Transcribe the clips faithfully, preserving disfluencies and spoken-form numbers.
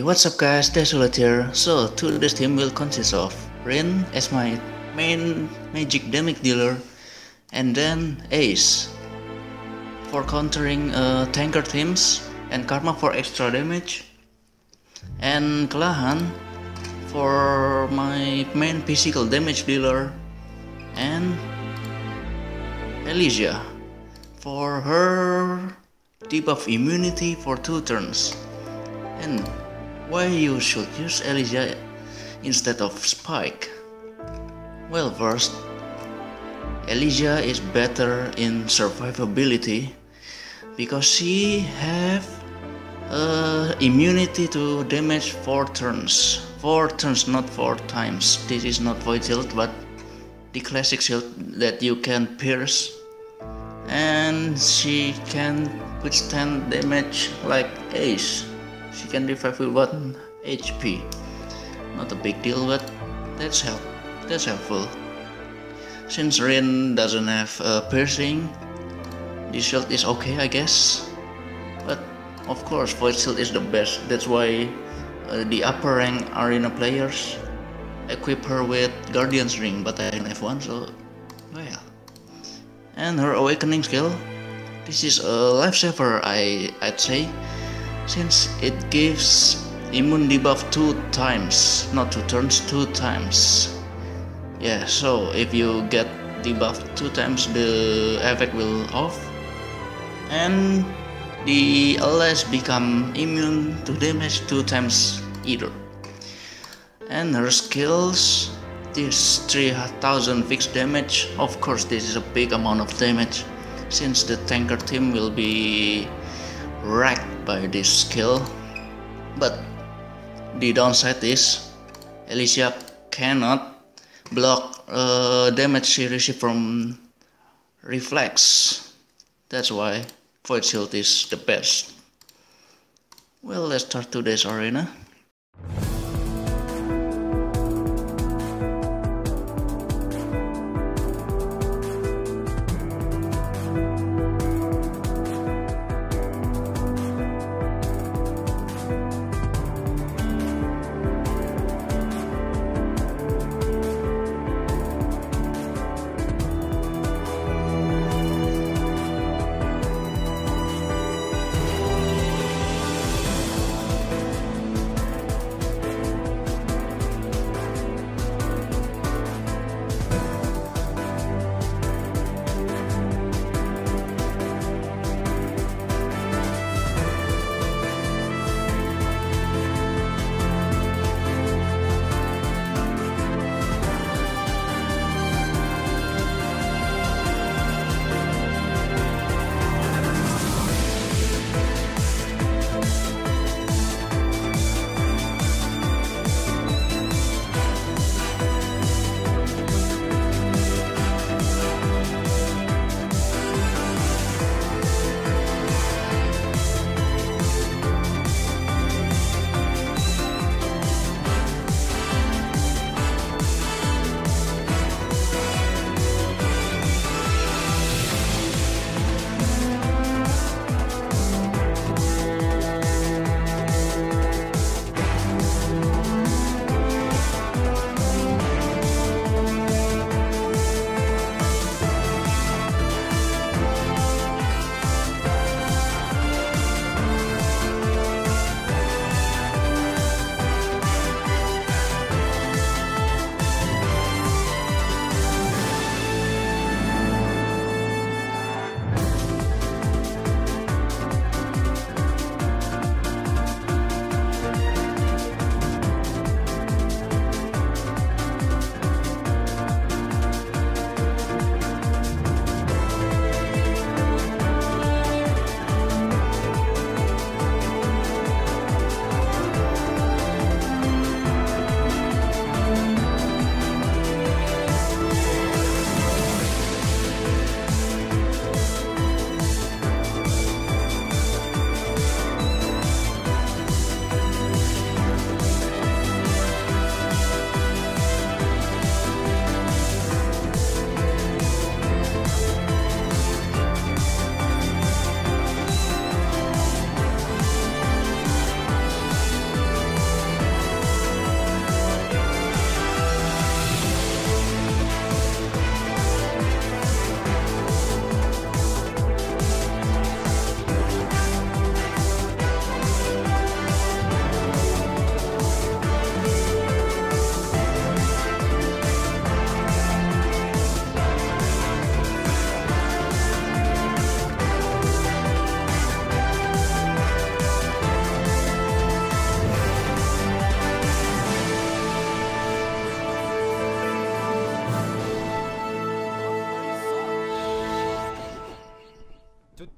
Hey, what's up guys, Desolate here. So today's team will consist of Rin as my main magic damage dealer, and then Ace for countering uh, tanker teams, and Karma for extra damage, and Klahan for my main physical damage dealer, and Elysia for her debuff immunity for two turns. And why you should use Elysia instead of Spike? Well, first, Elysia is better in survivability because she have uh, immunity to damage four turns. Four turns, not four times. This is not void shield, but the classic shield that you can pierce, and she can withstand damage like Ace. She can revive with one H P. Not a big deal, but that's help. That's helpful. Since Rin doesn't have uh, piercing, this shield is okay, I guess. But of course, void shield is the best. That's why uh, the upper rank arena players equip her with Guardian Ring, but I don't have one, so well. And her awakening skill. This is a lifesaver, I I'd say. Since it gives immune debuff two times, not two turns, two times. Yeah, so if you get debuff two times, the effect will off, and the L S become immune to damage two times either. And her skills, this three thousand fixed damage. Of course, this is a big amount of damage, since the tanker team will be wrecked by this skill. But the downside is Elysia cannot block uh, damage she receives from reflex. That's why void shield is the best. Well, let's start today's arena.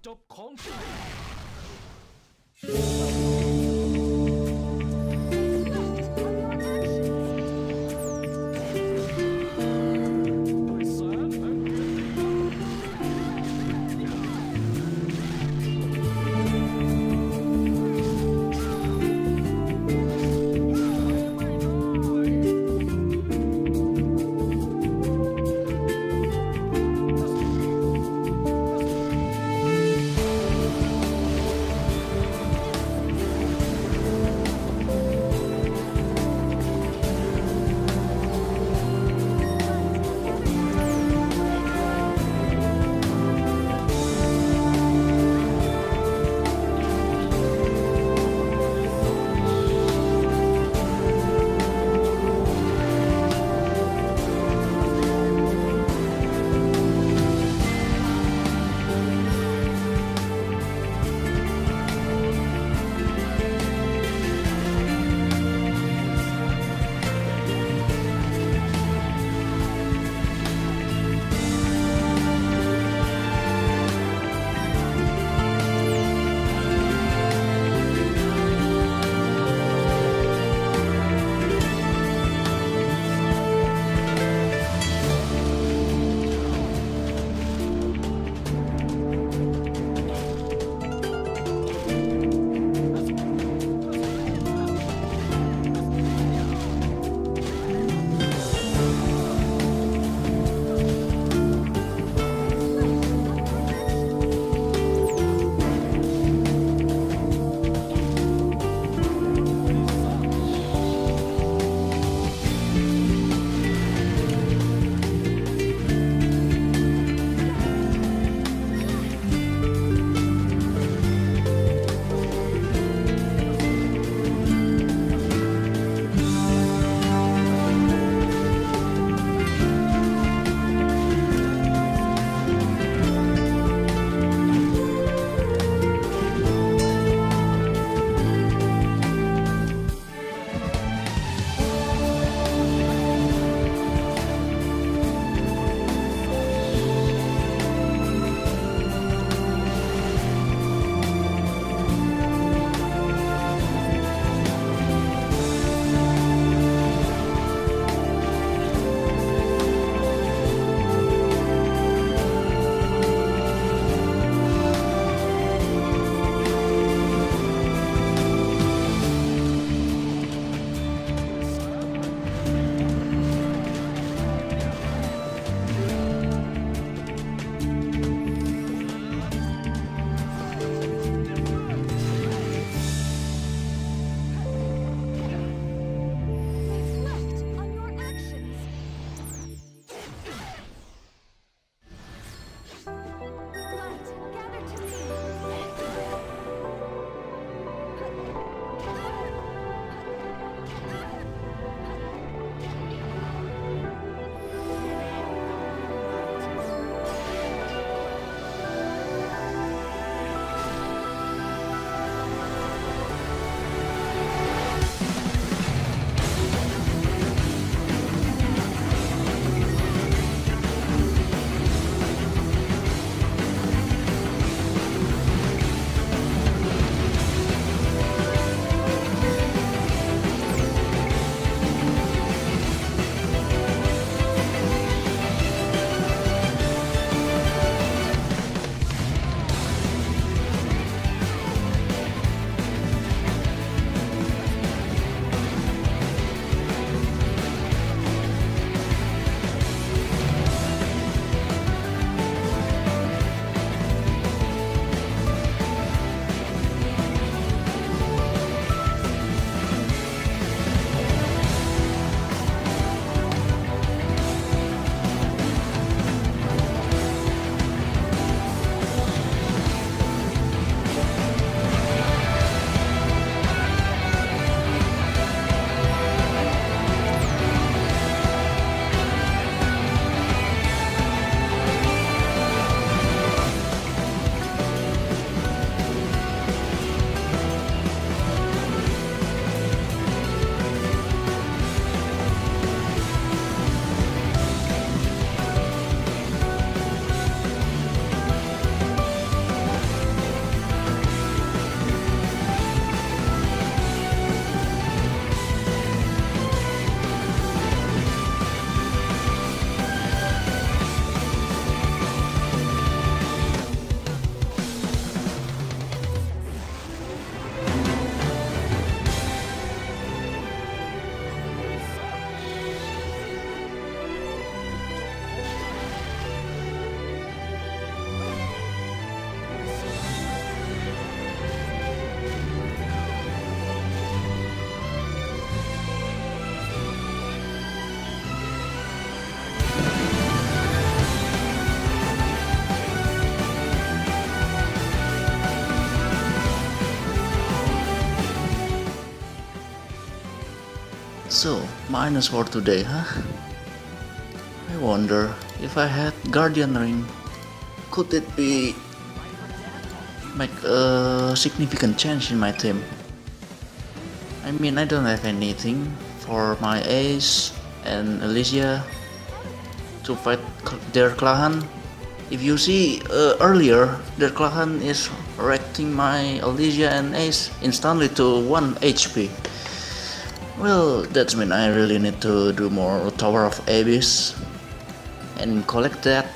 Stop So, minus for today, huh? I wonder if I had Guardian Ring, could it be make a significant change in my team? I mean, I don't have anything for my Ace and Elysia to fight their Klahan. If you see uh, earlier, their Klahan is wrecking my Elysia and Ace instantly to one H P. Well, that means I really need to do more Tower of Abyss and collect that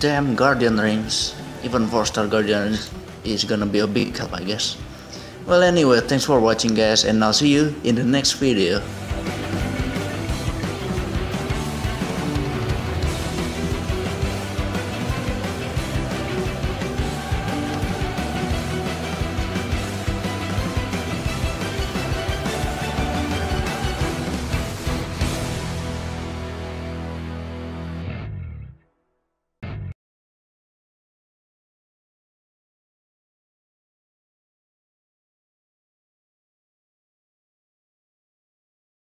damn Guardian Rings. Even four star Guardian Rings is gonna be a big help, I guess. Well, anyway, thanks for watching, guys, and I'll see you in the next video.